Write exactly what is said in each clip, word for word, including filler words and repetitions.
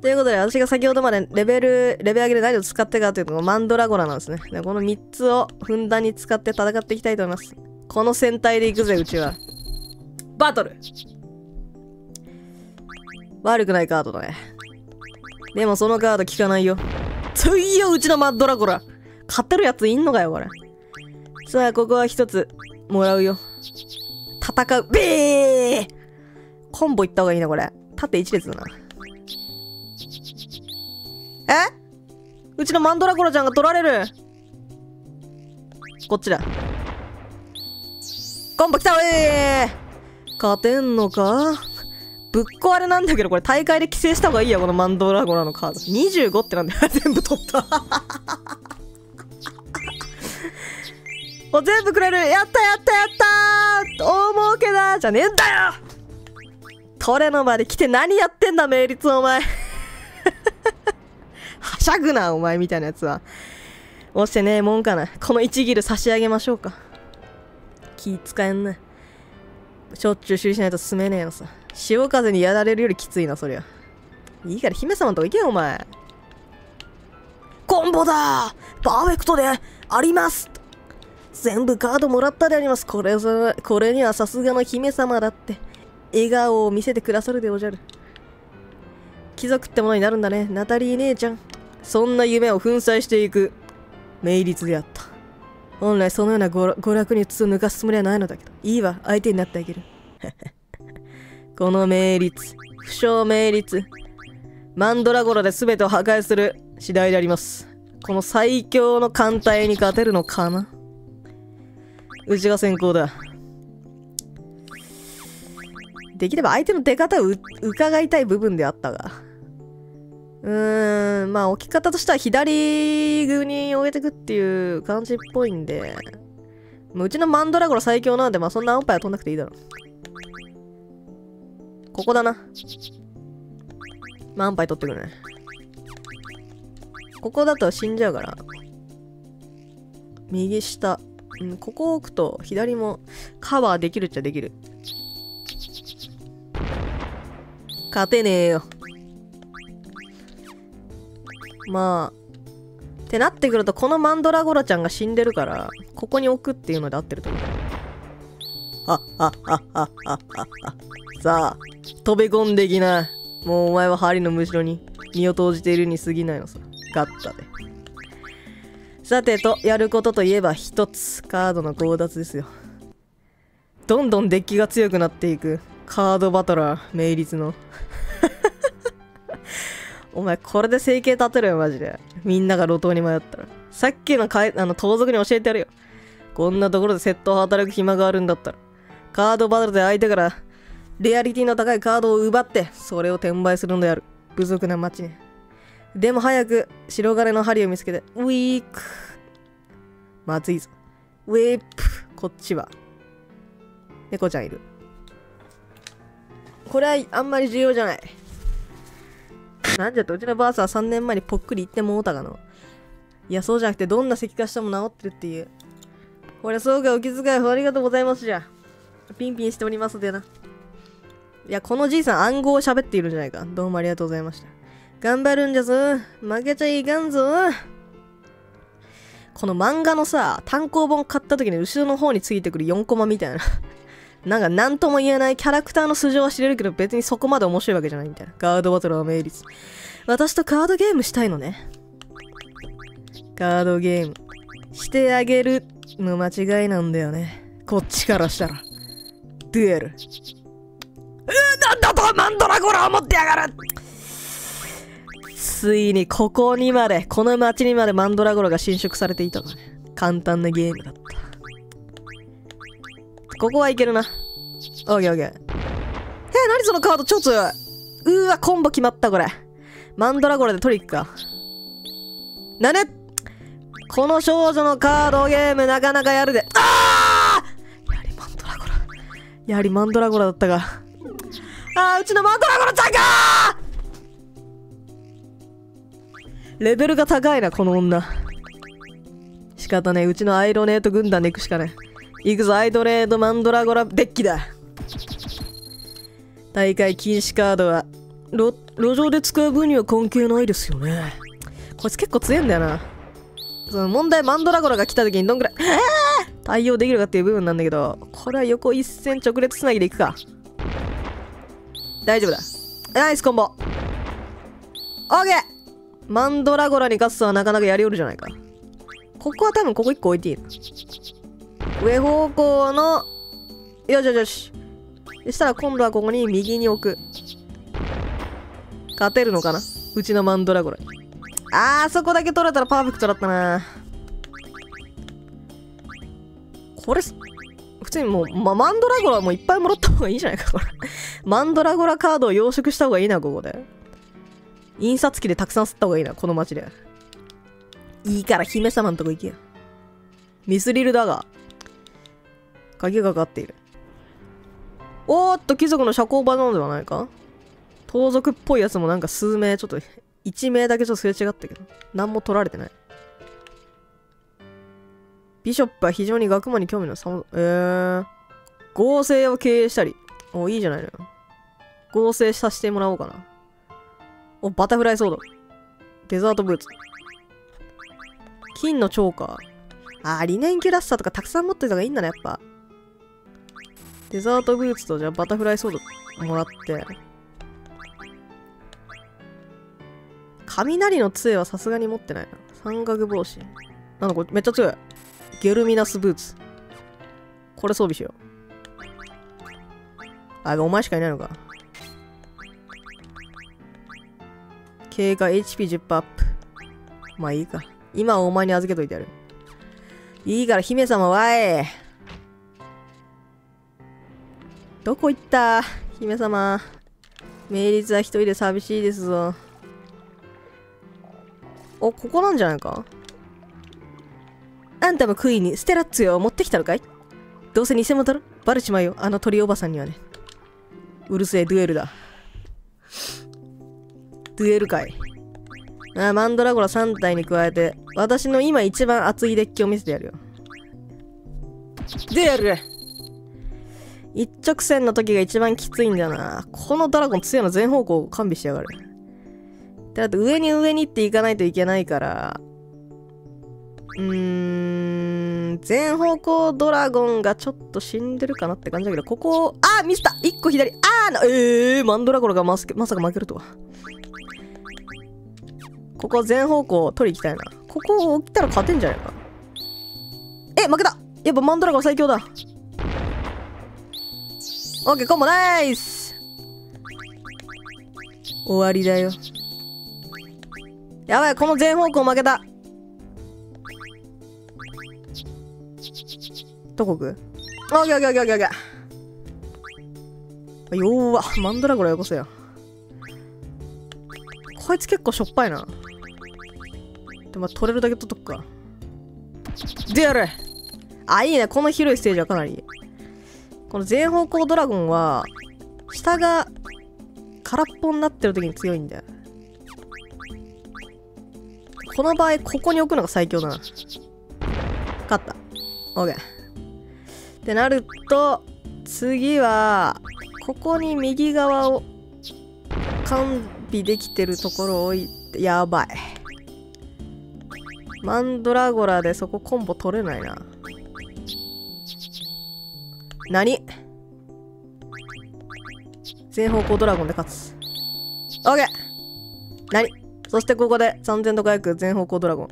ということで、私が先ほどまでレベル、レベル上げで何を使ってかというと、マンドラゴラなんですね。でこのみっつをふんだんに使って戦っていきたいと思います。この戦隊で行くぜ、うちは。バトル！悪くないカードだね。でもそのカード効かないよ。ついよ、うちのマンドラゴラ！勝てるやついんのかよ、これ。さあ、ここは一つ、もらうよ。戦う。べー！コンボいった方がいいな、これ。縦一列だな。え？うちのマンドラゴラちゃんが取られる。こっちだ。コンボ来た。えー、勝てんのか？ぶっ壊れなんだけど、これ大会で規制した方がいいや、このマンドラゴラのカード。にじゅうごってなんだよ。全部取った。お、全部くれる。やったやったやったー。大儲けだじゃねえんだよ。トレの場で来て何やってんだ、名律お前。はしゃぐな、お前みたいなやつは。押してねえもんかな。このいちギル差し上げましょうか。気使えんな。しょっちゅう修理しないと進めねえのさ。潮風にやられるよりきついな、そりゃ。いいから姫様のとこ行けよ、お前。コンボだー！パーフェクトであります！全部カードもらったであります。これぞ、これにはさすがの姫様だって。笑顔を見せてくださるでおじゃる。貴族ってものになるんだね、ナタリー姉ちゃん。そんな夢を粉砕していく名律であった。本来そのような娯楽に筒を抜かすつもりはないのだけど、いいわ、相手になってあげる。この名律、不詳名律、マンドラゴラで全てを破壊する次第であります。この最強の艦隊に勝てるのかな。うちが先行だ。できれば相手の出方を伺いたい部分であったが、うーん、まあ置き方としては左軍に置いてくっていう感じっぽいんで、うちのマンドラゴラ最強なので、まあそんな安牌は取んなくていいだろう。ここだな。まあ安牌取ってくるね。ここだと死んじゃうから。右下。うん、ここを置くと左もカバーできるっちゃできる。勝てねえよ。まあってなってくると、このマンドラゴラちゃんが死んでるから、ここに置くっていうので合ってると思う。あっあっあっあっあっあっあ、さあ飛び込んできな。もうお前は針のむしろに身を投じているに過ぎないのさ。ガッタで。さてと、やることといえば一つ、カードの強奪ですよ。どんどんデッキが強くなっていくカードバトラー名律の。お前これで生計立てるよ、マジで。みんなが路頭に迷ったら。さっきのかいあの盗賊に教えてやるよ。こんなところで窃盗を働く暇があるんだったら、カードバトルで相手からレアリティの高いカードを奪って、それを転売するのである。不俗な町ね。でも早く白金の針を見つけて、ウィーク。まずいぞ。ウィープ。こっちは。猫ちゃんいる。これはあんまり重要じゃない。なんじゃって、うちのバースはさんねんまえにぽっくり言ってもうたがの。いや、そうじゃなくて、どんな石化しても治ってるっていう。これ、そうか、お気遣いありがとうございますじゃ。ピンピンしておりますでな。いや、このじいさん暗号を喋っているんじゃないか。どうもありがとうございました。頑張るんじゃぞ。負けちゃいかんぞ。この漫画のさ、単行本買った時に後ろの方についてくるよんコマみたいな。なんか何とも言えないキャラクターの素性は知れるけど、別にそこまで面白いわけじゃないみたいな。カードバトルは名律。私とカードゲームしたいのね。カードゲームしてあげるの間違いなんだよね。こっちからしたら。デュエル。うー、なんだとマンドラゴラを持ってやがる。ついにここにまで、この町にまでマンドラゴラが侵食されていたのね。簡単なゲームだった。ここはいけるな。オーケーオーケー。えー、何そのカード超強い。うーわ、コンボ決まった、これ。マンドラゴラでトリックか。なね、この少女のカードゲームなかなかやるで。あー、やはりマンドラゴラ。やはりマンドラゴラだったが。あー、うちのマンドラゴラちゃんかー！レベルが高いな、この女。仕方ねえ、うちのアイロネート軍団で行くしかねえ。行くぞ、アイドレードマンドラゴラデッキだ。大会禁止カードは路、路上で使う分には関係ないですよね。こいつ結構強いんだよな。その問題、マンドラゴラが来た時にどんぐらい、えー、対応できるかっていう部分なんだけど、これは横一線直列つなぎでいくか。大丈夫だ。ナイスコンボ。オーケー。マンドラゴラに勝つとはなかなかやりおるじゃないか。ここは多分ここいっこ置いていいな。上方向の、よしよしよし。そしたら今度はここに右に置く。勝てるのかな、うちのマンドラゴラ。あー、そこだけ取れたらパーフェクトだったな。これ、普通にもう、ま、マンドラゴラもいっぱいもらった方がいいんじゃないか、これ。マンドラゴラカードを養殖した方がいいな、ここで。印刷機でたくさん吸った方がいいな、この街で。いいから、姫様のとこ行けよ。ミスリルだが、鍵がかかっている。おーっと、貴族の社交場なのではないか。盗賊っぽいやつもなんか数名、ちょっと、一名だけちょっとすれ違ったけど、何も取られてない。ビショップは非常に学問に興味のさま、えー、合成を経営したり。お、いいじゃないのよ。合成させてもらおうかな。お、バタフライソード。デザートブーツ。金の超か。あー、リネンキュラッサーとかたくさん持ってた方がいいんだね、やっぱ。デザートブーツと、じゃあバタフライソードもらって。雷の杖はさすがに持ってないな。三角帽子。なんだこれ、めっちゃ強い。ゲルミナスブーツ。これ装備しよう。あ、お前しかいないのか。経過 エイチピーじゅっパーセント アップ。まあいいか。今はお前に預けといてやる。いいから、姫様わい。どこ行った姫様。明律は一人で寂しいですぞ。お、ここなんじゃないか。あんたもクイーンにステラッツィを持ってきたのかい。どうせ偽物だろ、バレちまうよ、あの鳥おばさんにはね。うるせえ、デュエルだ。デュエルかい。ああ、マンドラゴラさん体に加えて、私の今一番熱いデッキを見せてやるよ。デュエル一直線の時が一番きついんだよな。このドラゴン強いの全方向を完備しやがる。だって上に上にっていかないといけないから、うーん、全方向ドラゴンがちょっと死んでるかなって感じだけど、ここを、あー、ミスったいっこ左、あーな、えー、マンドラゴラがまさか負けるとは。ここ全方向取り行きたいな。ここを置いたら勝てんじゃないか。え、負けた。やっぱマンドラゴラ最強だ。オッケー、コンボナイス。終わりだよ。やばい、この全方向負けた。どこ行く？あ、ギャギャギャギャギャ。よわ、マンドラゴラよこせよ。こいつ結構しょっぱいな。でも取れるだけ取っとくか。でやる。あ、いいね、この広いステージはかなりいい。この全方向ドラゴンは、下が空っぽになってる時に強いんだよ。この場合、ここに置くのが最強だな。勝った。OK。ってなると、次は、ここに右側を完備できてるところを置いて、やばい。マンドラゴラでそこコンボ取れないな。何？全方向ドラゴンで勝つ。OK！ 何？そしてここでさんぜんと輝く全方向ドラゴン。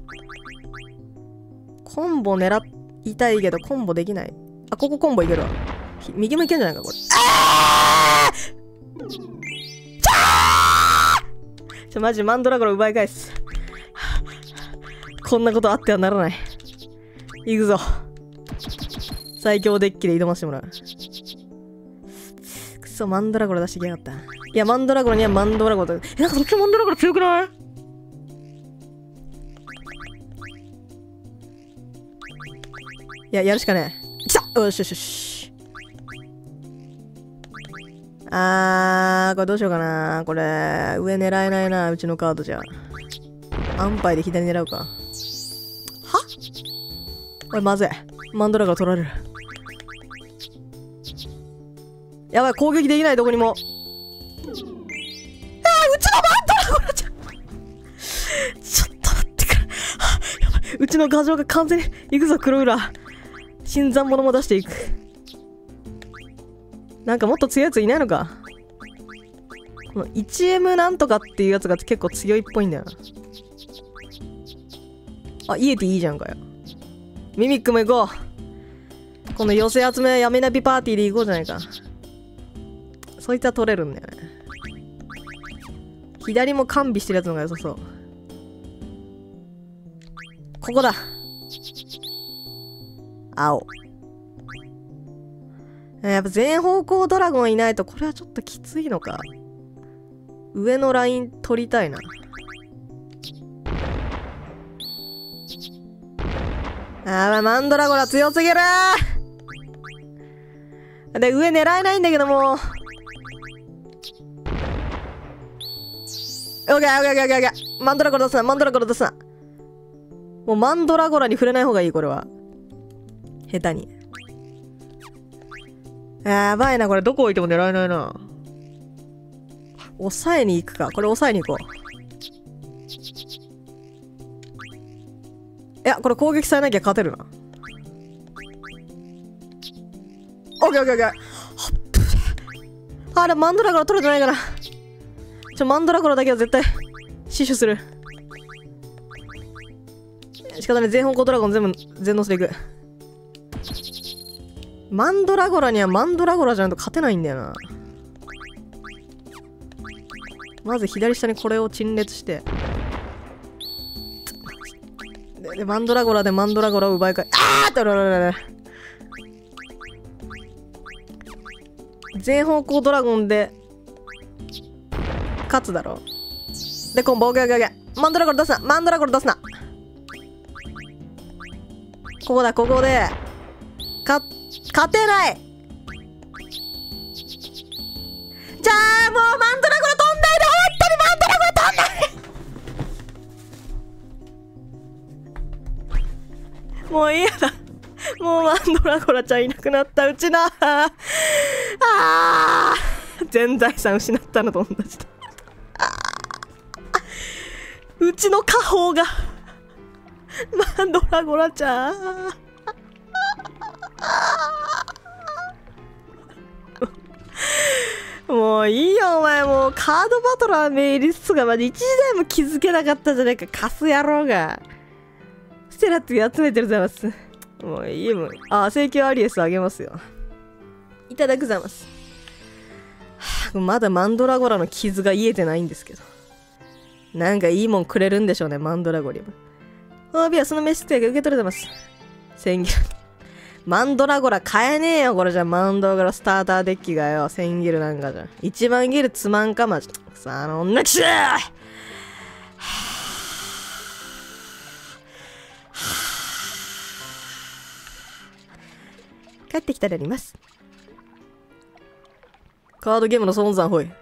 コンボ狙いたいけどコンボできない。あ、ここコンボいけるわ。右もいけんじゃないか、これ。あー！ちょ、マジマンドラゴラ奪い返す。こんなことあってはならない。いくぞ。最強デッキで挑ませてもらう。くそ、マンドラゴラ出してきやがった。いや、マンドラゴラにはマンドラゴラだ。え、なんかそっちマンドラゴラ強くない？いや、やるしかねえ。来た！よしよしよし。あー、これどうしようかな。これ、上狙えないな、うちのカードじゃ。安牌で左狙うか。は？おい、まずい。マンドラゴラ取られる。やばい、攻撃できない、どこにも。あうちの牙城が完全に行くぞ、黒浦。新参者も出していく。なんかもっと強いやついないのか。この いちエム なんとかっていうやつが結構強いっぽいんだよな。あ、イエティいいじゃんかよ。ミミックも行こう。この寄せ集めはやめなびパーティーで行こうじゃないか。そいつは取れるんだよね。左も完備してるやつのが良さそう。ここだ。青。やっぱ全方向ドラゴンいないとこれはちょっときついのか。上のライン取りたいな。あー、マンドラゴラ強すぎるー。で、上狙えないんだけども。オッケーオッケーオッケーオッケーオッケー。マンドラゴラ出すな、マンドラゴラ出すな。もうマンドラゴラに触れない方がいい、これは。下手に。やばいな、これどこ置いても狙えないな。抑えに行くか。これ抑えに行こう。いや、これ攻撃されなきゃ勝てるな。オッケーオッケーオッケー。あれ、マンドラゴラ取れてないから。ちょ、マンドラゴラだけは絶対死守する。仕方ない、全方向ドラゴン全部全乗せていく。マンドラゴラにはマンドラゴラじゃないと勝てないんだよな。まず左下にこれを陳列して。で、でマンドラゴラでマンドラゴラを奪い返。あーっとろろろろ。全方向ドラゴンで、勝つだろう。で、コンボ、オッケーオッケーオッケー。マンドラゴラ出すな、マンドラゴラ出すな。ここだ、ここで。勝っ勝てない。じゃあもうマンドラゴラ飛んないで、本当にマンドラゴラ飛んないでもう嫌だ、もうマンドラゴラちゃんいなくなった。うちなああ全財産失ったのと同じだうちの家宝がマンドラゴラちゃんもういいよお前、もうカードバトラーメイリストがまじ一時代も気づけなかったじゃないか、カス野郎が。ステラって集めてるざます。もういいもん。あ、請求アリエスあげますよ。いただくざます。はあ、まだマンドラゴラの傷が癒えてないんですけど。なんかいいもんくれるんでしょうね、マンドラゴリも。お詫びはその飯付けが受け取れてます。宣言。マンドラゴラ買えねえよ、これじゃ。マンドラゴラスターターデッキがよ、せんギルなんかじゃん。いちまんギルつまんか、まじ。さあ、あの女騎士だー帰ってきたであります。カードゲームの総本山ほい。ね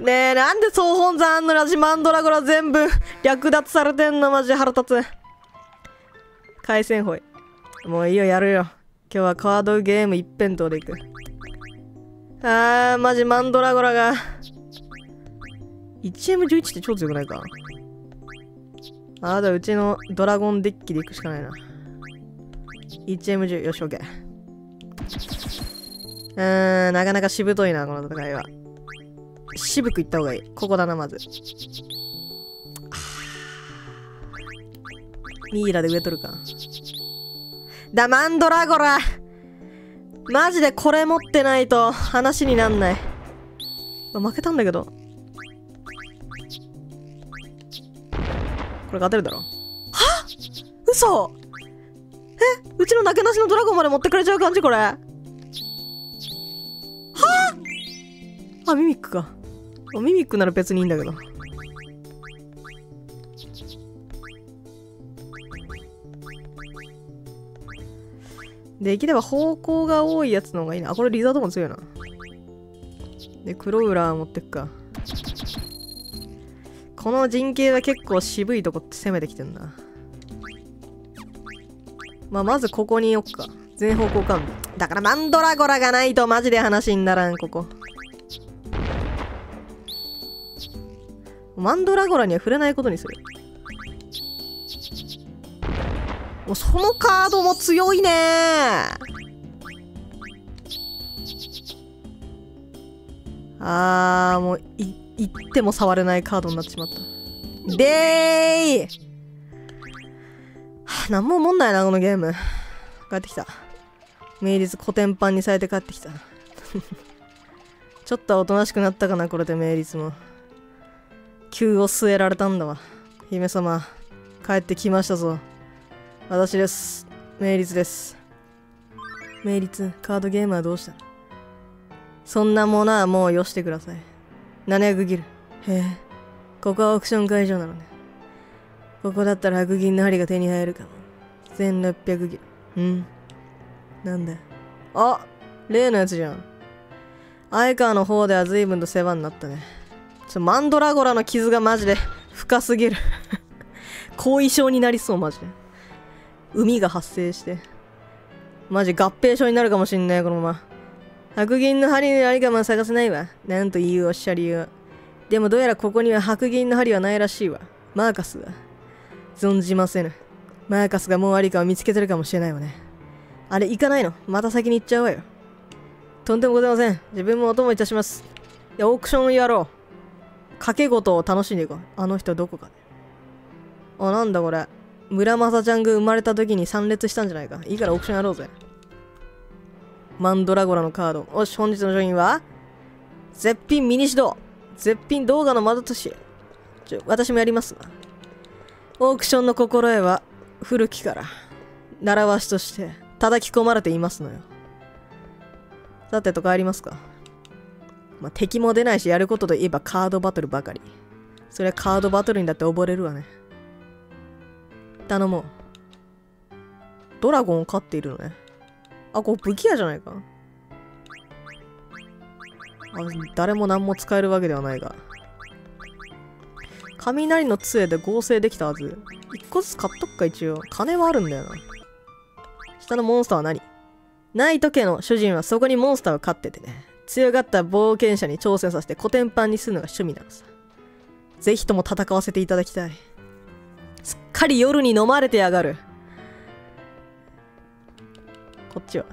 え、なんで総本山あんのに私マンドラゴラ全部略奪されてんの、マジで腹立つ。回線ほい。もういいよ、やるよ。今日はカードゲーム一辺倒でいく。あー、マジマンドラゴラが。いちエムじゅういち って超強くないか。あーだ、うちのドラゴンデッキでいくしかないな。いちエムじゅう、よし、OK。うーん、なかなかしぶといな、この戦いは。渋くいった方がいい。ここだな、まず。ミイラで植えとるか。だ、マンドラゴラマジでこれ持ってないと話になんない。まあ、負けたんだけど。これ勝てるだろ。はっ、嘘。え、うちのなけなしのドラゴンまで持ってくれちゃう感じこれ。はっ、あ、ミミックか。ミミックなら別にいいんだけど。できれば方向が多いやつの方がいいな。あ、これリザードも強いな。で、黒浦持ってくか。この陣形は結構渋いとこって攻めてきてんな。まあ、まずここに置くか。全方向完備。だからマンドラゴラがないとマジで話にならん、ここ。マンドラゴラには触れないことにする。お、そのカードも強いねー。あー、もうい行っても触れないカードになってしまった。でーい、はあ、なんも思んないなこのゲーム。帰ってきた。名律コテンパンにされて帰ってきた。ちょっとおとなしくなったかなこれで。名律も急を据えられたんだわ。姫様帰ってきましたぞ。私です、名律です。名律、カードゲームはどうしたの？そんなものはもうよしてください。ななひゃくギル。へえ、ここはオークション会場なのね。ここだったら白銀の針が手に入るかも。せんろっぴゃくギル。うん、なんだよ。あ、例のやつじゃん。相川の方では随分と世話になったね。ちょ、マンドラゴラの傷がマジで深すぎる。後遺症になりそう、マジで。海が発生して。マジ合併症になるかもしんない、このまま。白銀の針のありかも探せないわ。なんというおっしゃりよう。でもどうやらここには白銀の針はないらしいわ。マーカスは。存じませぬ。マーカスがもうありかを見つけてるかもしれないわね。あれ、行かないの？また先に行っちゃうわよ。とんでもございません。自分もお供いたします。いや、オークションやろう。賭け事を楽しんでいこう。あの人どこかね。あ、なんだこれ。村正ちゃんが生まれた時に参列したんじゃないか。いいからオークションやろうぜ。マンドラゴラのカード。よし、本日の商品は絶品ミニシド。絶品動画の魔術師。ちょ、私もやりますな。オークションの心得は古きから習わしとして叩き込まれていますのよ。さてと帰りますか。まあ、敵も出ないし、やることといえばカードバトルばかり。そりゃカードバトルにだって溺れるわね。頼もう。ドラゴンを飼っているのね。あ、これ武器屋じゃないか。あ、誰も何も使えるわけではないが。雷の杖で合成できたはず。一個ずつ買っとくか、一応。金はあるんだよな。下のモンスターは何？ナイト家の主人はそこにモンスターを飼っててね。強がった冒険者に挑戦させてコテンパンにするのが趣味なのさ。ぜひとも戦わせていただきたい。すっかり夜に飲まれてやがる。こっちは。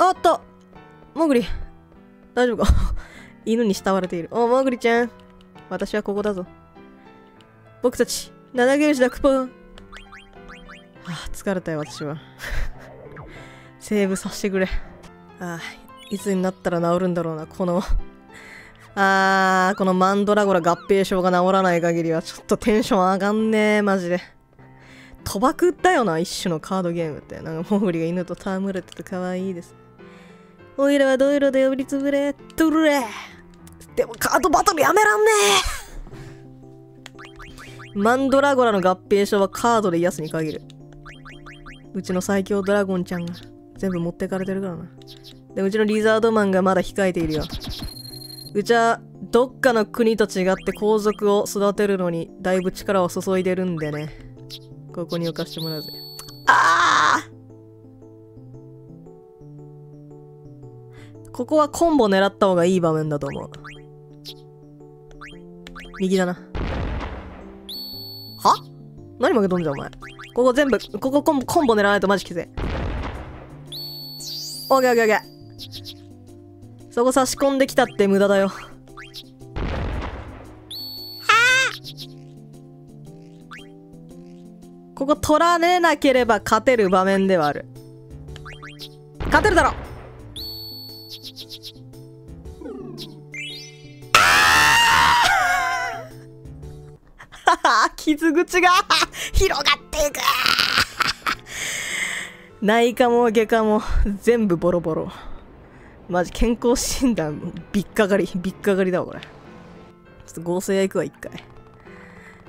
おっと！モグリ。大丈夫か？犬に慕われている。お、モグリちゃん。私はここだぞ。僕たち、七ゲルジだ、クポン。ああ、疲れたよ、私は。セーブさせてくれ。ああ、いつになったら治るんだろうな、この。ああ、このマンドラゴラ合併症が治らない限りは、ちょっとテンション上がんねえ、マジで。賭博だよな、一種のカードゲームって。なんか、モグリが犬と戯れてて可愛いです。おいらはドイロで呼びつぶれ、トゥルレ。でも、カードバトルやめらんねえ。マンドラゴラの合併症はカードで癒すに限る。うちの最強ドラゴンちゃんが全部持ってかれてるからな。で、うちのリザードマンがまだ控えているよ。うちはどっかの国と違って皇族を育てるのにだいぶ力を注いでるんでね。ここに置かしてもらうぜ。ああ、ここはコンボ狙った方がいい場面だと思う。右だな。は？何負けとんじゃんお前。ここ全部、ここコンボ、コンボ狙わないとマジきつい。オッケーオッケーオッケー。そこ差し込んできたって無駄だよ。はあ、ここ取られなければ勝てる場面ではある。勝てるだろ。傷口が広がっていく。内科も外科も全部ボロボロ。マジ健康診断びっかかりびっかかりだわこれ。ちょっと合成屋行くわ一回。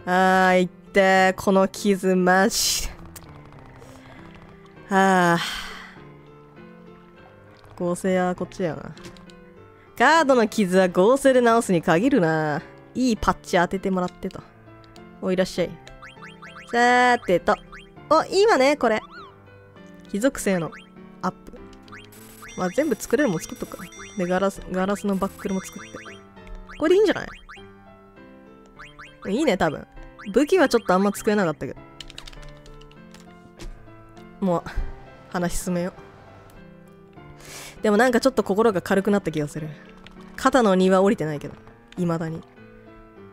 あー、行って。この傷マジで。あー、合成屋はこっちやな。カードの傷は合成で直すに限るな。いいパッチ当ててもらってと。お、いらっしゃい。さーてと。お、いいわね、これ。火属性のアップ。まあ、全部作れるもん作っとくか。で、ガラス、ガラスのバックルも作って。これでいいんじゃない？いいね、多分。武器はちょっとあんま作れなかったけど。もう話進めよう。でもなんかちょっと心が軽くなった気がする。肩の荷は降りてないけど、未だに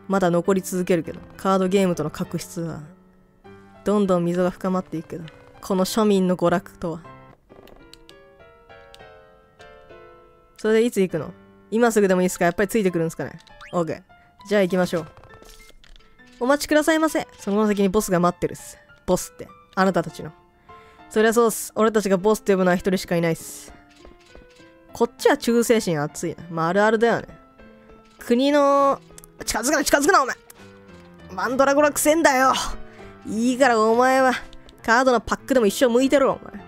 まだ残り続けるけど、カードゲームとの確執はどんどん溝が深まっていくけど、この庶民の娯楽とは。それでいつ行くの？今すぐでもいいですか？やっぱりついてくるんですかね？ OK。じゃあ行きましょう。お待ちくださいませ。その先にボスが待ってるっす。ボスって、あなたたちの。そりゃそうっす。俺たちがボスって呼ぶのは一人しかいないっす。こっちは忠誠心熱いな。まあ、あるあるだよね。国の、近づくな、近づくな、お前！マンドラゴラくせんだよ！いいからお前は、カードのパックでも一生向いてろ、お前。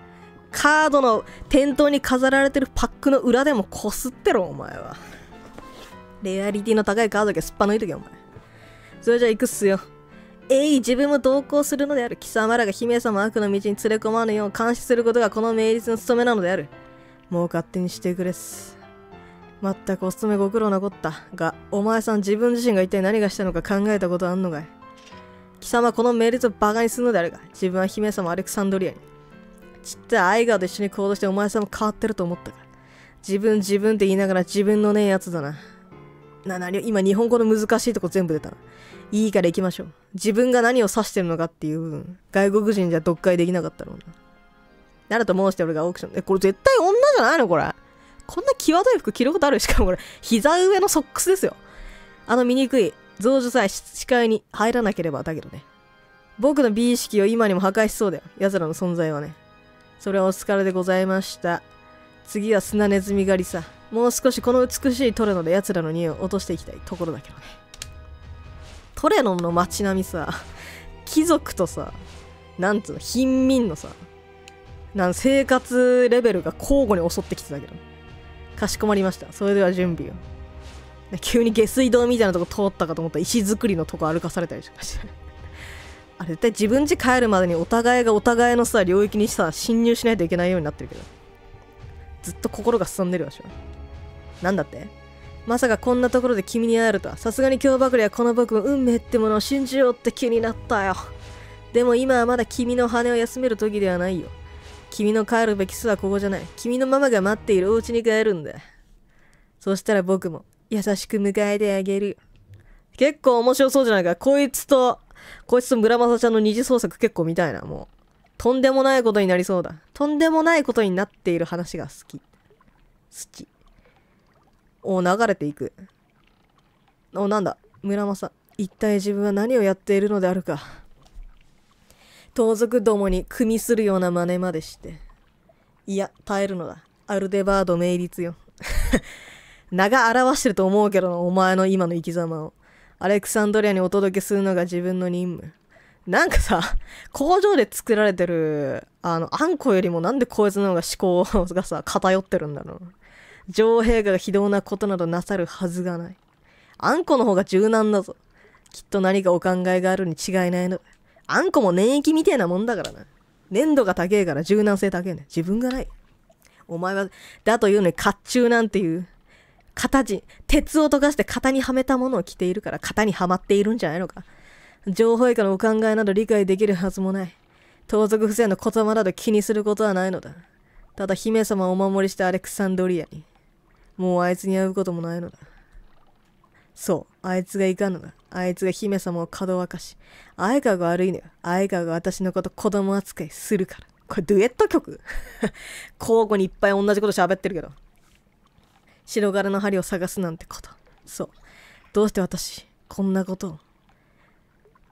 カードの店頭に飾られてるパックの裏でもこすってろ、お前は。レアリティの高いカードだけすっぱ抜いとけ、お前。それじゃ行くっすよ。えい、自分も同行するのである。貴様らが姫様悪の道に連れ込まぬよう監視することがこの名実の務めなのである。もう勝手にしてくれっす。まったくお勤めご苦労なこった。が、お前さん自分自身が一体何がしたのか考えたことあんのかい。貴様、この名実をバカにするのであるが、自分は姫様アレクサンドリアに。ちってアイガーと一緒に行動してお前さんも変わってると思ったから。自分自分って言いながら自分のねえやつだな。な、なに、今日本語の難しいとこ全部出たな。いいから行きましょう。自分が何を指してるのかっていう部分。外国人じゃ読解できなかったろうな。なると申して俺がオークション。え、これ絶対女じゃないのこれ。こんな際どい服着ることある？しかもこれ、膝上のソックスですよ。あの醜い、増女さえ視界に入らなければだけどね。僕の美意識を今にも破壊しそうだよ。奴らの存在はね。それはお疲れでございました。次は砂ネズミ狩りさ。もう少しこの美しいトレノで奴らの匂いを落としていきたいところだけどね。トレノの街並みさ、貴族とさ、なんつうの、貧民のさ、なん生活レベルが交互に襲ってきてたけど。かしこまりました。それでは準備を。急に下水道みたいなとこ通ったかと思ったら石造りのとこ歩かされたりしました。あれ絶対自分家帰るまでにお互いがお互いのさ、領域にさ、侵入しないといけないようになってるけど。ずっと心が進んでるわしは。なんだってまさかこんなところで君に会えるとは。さすがに今日ばかりはこの僕の運命ってものを信じようって気になったよ。でも今はまだ君の羽を休める時ではないよ。君の帰るべき巣はここじゃない。君のママが待っているお家に帰るんだ。そしたら僕も優しく迎えてあげるよ。結構面白そうじゃないか。こいつと、こいつと村正ちゃんの二次創作結構見たいな、もう。とんでもないことになりそうだ。とんでもないことになっている話が好き。好き。お、流れていく。お、なんだ。村正。一体自分は何をやっているのであるか。盗賊どもに組みするような真似までして。いや、耐えるのだ。アルデバード名律よ。名が表してると思うけどな、お前の今の生き様を。アレクサンドリアにお届けするのが自分の任務。なんかさ、工場で作られてる、あの、あんこよりもなんでこいつの方が思考がさ、偏ってるんだろう。女王陛下が非道なことなどなさるはずがない。あんこの方が柔軟だぞ。きっと何かお考えがあるに違いないの。あんこも粘液みてえなもんだからな。粘度が高えから柔軟性高えね。自分がない。お前は、だというのに甲冑なんていう。型に、鉄を溶かして型にはめたものを着ているから型にはまっているんじゃないのか。情報以下のお考えなど理解できるはずもない。盗賊不正の言葉など気にすることはないのだ。ただ姫様をお守りしたアレクサンドリアに。もうあいつに会うこともないのだ。そう、あいつがいかんのだ。あいつが姫様をかどわかし。相川が悪いのよ。相川が私のこと子供扱いするから。これデュエット曲交互にいっぱい同じこと喋ってるけど。白柄の針を探すなんてこと。そう。どうして私、こんなことを。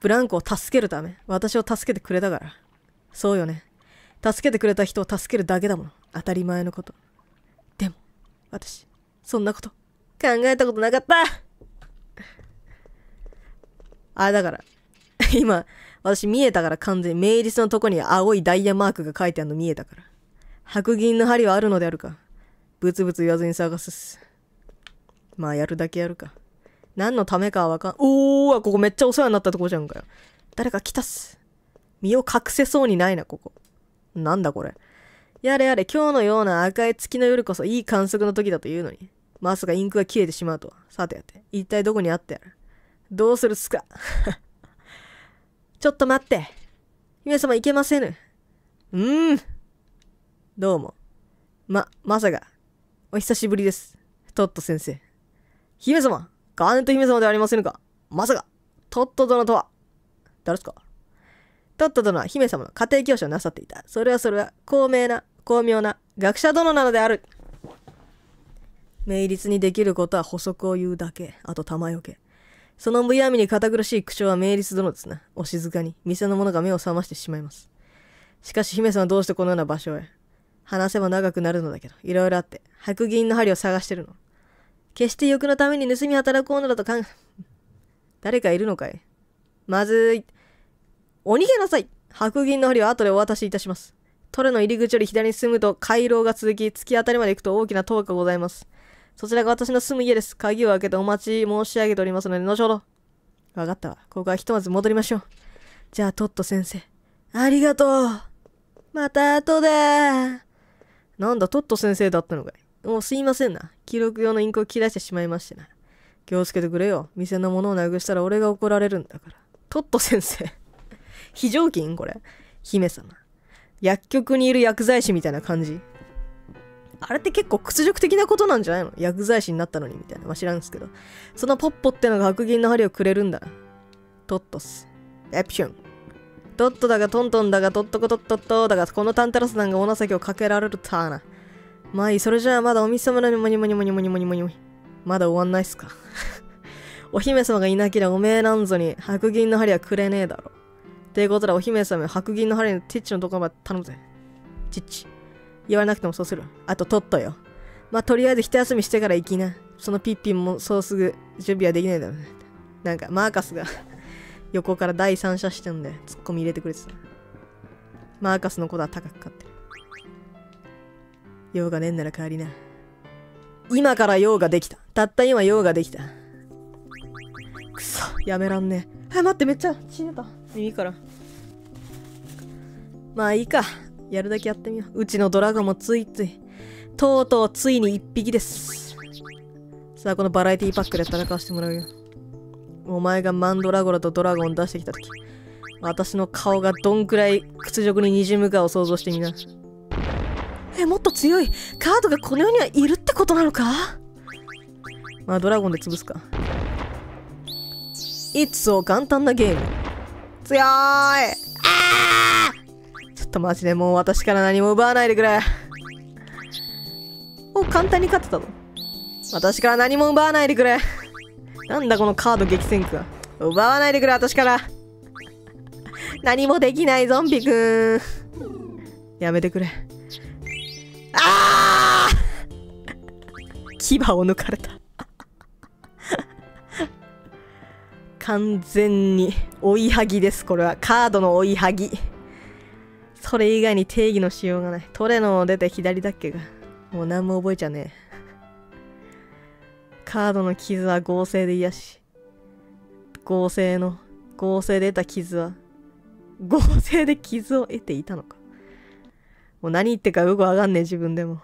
ブランコを助けるため、私を助けてくれたから。そうよね。助けてくれた人を助けるだけだもの。当たり前のこと。でも、私、そんなこと、考えたことなかったあれだから。今、私見えたから完全に。名実のとこに青いダイヤマークが書いてあるの見えたから。白銀の針はあるのであるか。ブツブツ言わずに探すっす。まあ、やるだけやるか。何のためかはわかん、おー、ここめっちゃお世話になったとこじゃんかよ。誰か来たっす。身を隠せそうにないな、ここ。なんだこれ。やれやれ、今日のような赤い月の夜こそいい観測の時だというのに。まさかインクが消えてしまうとは。さてやて、一体どこにあってやる。どうするっすか。ちょっと待って。姫様いけませぬ。うん。どうも。ま、まさか。お久しぶりです。トット先生。姫様、ガーネット姫様ではありませんか。まさか、トット殿とは。誰ですか。トット殿は姫様の家庭教師をなさっていた。それはそれは、高名な、巧妙な、学者殿なのである。明律にできることは補足を言うだけ。あと玉よけ。そのむやみに堅苦しい口調は明律殿ですな。お静かに、店の者が目を覚ましてしまいます。しかし姫様はどうしてこのような場所へ。話せば長くなるのだけど、いろいろあって、白銀の針を探してるの。決して欲のために盗み働くものだと考え、誰かいるのかい。まずい。お逃げなさい。白銀の針は後でお渡しいたします。トレの入り口より左に進むと回廊が続き、突き当たりまで行くと大きな塔がございます。そちらが私の住む家です。鍵を開けてお待ち申し上げておりますので、後ほど。わかったわ。ここはひとまず戻りましょう。じゃあ、トット先生。ありがとう。また後で。なんだ、トット先生だったのかい。もうすいませんな。記録用のインクを切らしてしまいましてな。気をつけてくれよ。店の者を殴したら俺が怒られるんだから。トット先生。非常勤これ。姫様。薬局にいる薬剤師みたいな感じ。あれって結構屈辱的なことなんじゃないの。薬剤師になったのにみたいな。まあ、知らんすけど。そのポッポってのが白銀の針をくれるんだな。トットス。エプション。トットだがトントンだがトットコトットットだがこのタンタラス団がお情けをかけられるたーな。まあいい。それじゃあまだお店様のにもにもにもにもにもにもにもにまだ終わんないっすか。お姫様がいなきゃおめえなんぞに白銀の針はくれねえだろ。っていうことでお姫様白銀の針のティッチのところまで頼むぜ。チッチ。言わなくてもそうする。あと、トットよ。まあ、とりあえず一休みしてから行きな。そのピッピンもそうすぐ準備はできないだろうね。なんか、マーカスが横から第三者視点でツッコミ入れてくれてた。マーカスのことは高く買ってる。用がねえんなら帰りな。今から用ができた。たった今用ができた。くそ、やめらんねえ。はい、待って、めっちゃ血出た。耳から。まあいいか。やるだけやってみよう。うちのドラゴンもついつい。とうとうついに一匹です。さあ、このバラエティパックで戦わせてもらうよ。お前がマンドラゴラとドラゴン出してきたとき、私の顔がどんくらい屈辱に滲むかを想像してみな。え、もっと強いカードがこの世にはいるってことなのか。まあ、ドラゴンで潰すか。いっそう簡単なゲーム。強ーい。ちょっとマジでもう私から何も奪わないでくれ。お、簡単に勝ってたぞ。私から何も奪わないでくれ。なんだこのカード激戦区は。奪わないでくれ、私から。何もできないゾンビくん。やめてくれ。ああ牙を抜かれた。完全に追いはぎです、これは。カードの追いはぎ。それ以外に定義のしようがない。トレの出て左だっけが。もう何も覚えちゃねえ。カードの傷は合成で癒し。合成の、合成で得た傷は、合成で傷を得ていたのか。もう何言ってかよくわかんねえ自分でも。